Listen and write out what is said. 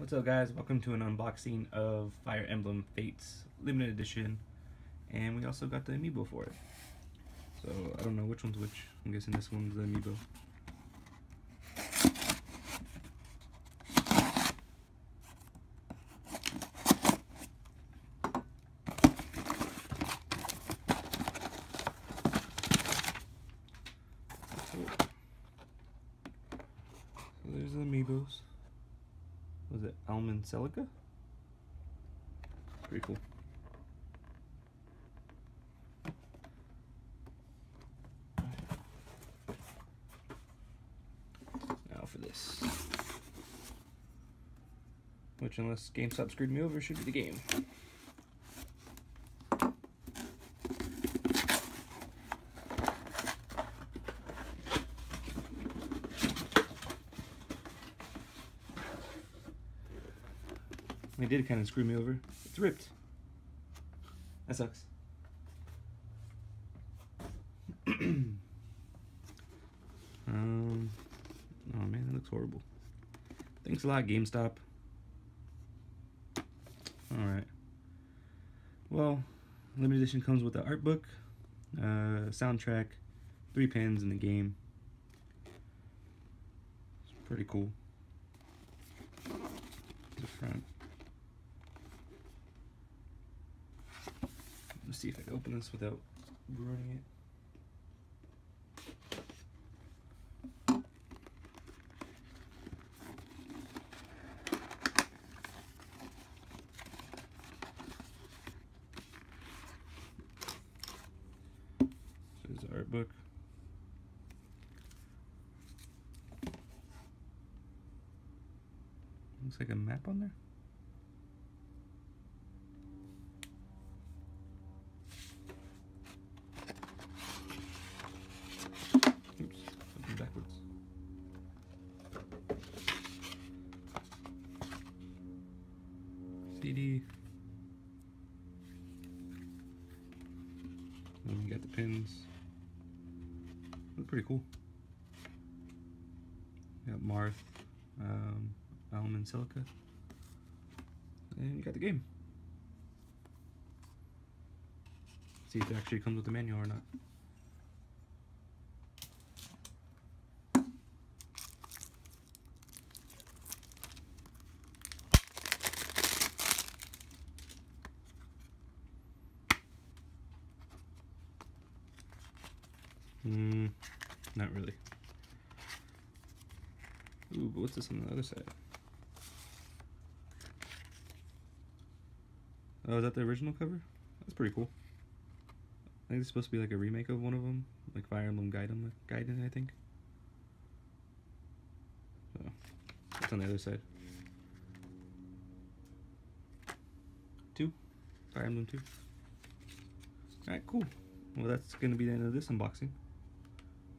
What's up, guys? Welcome to an unboxing of Fire Emblem Fates limited edition, and we also got the amiibo for it. So I don't know which one's which. I'm guessing this one's the amiibo. So there's the amiibos. Was it Alm and Celica? Pretty cool. Now for this. Which, unless GameStop screwed me over, should be the game. They did kind of screw me over. It's ripped. That sucks. Oh man, that looks horrible. Thanks a lot, GameStop. Alright. Well, limited edition comes with an art book, soundtrack, 3 pins in the game. It's pretty cool. The front. Let's see if I can open this without ruining it. This is the art book. Looks like a map on there. CD. And we got the pins. Look pretty cool. We got Marth, Alm and Celica. And you got the game. See if it actually comes with the manual or not. Not really. Ooh, but what's this on the other side? Oh, is that the original cover? That's pretty cool. I think it's supposed to be like a remake of one of them, like Fire Emblem Gaiden, I think. Oh, that's on the other side. 2? Fire Emblem 2. Alright, cool. Well, that's going to be the end of this unboxing.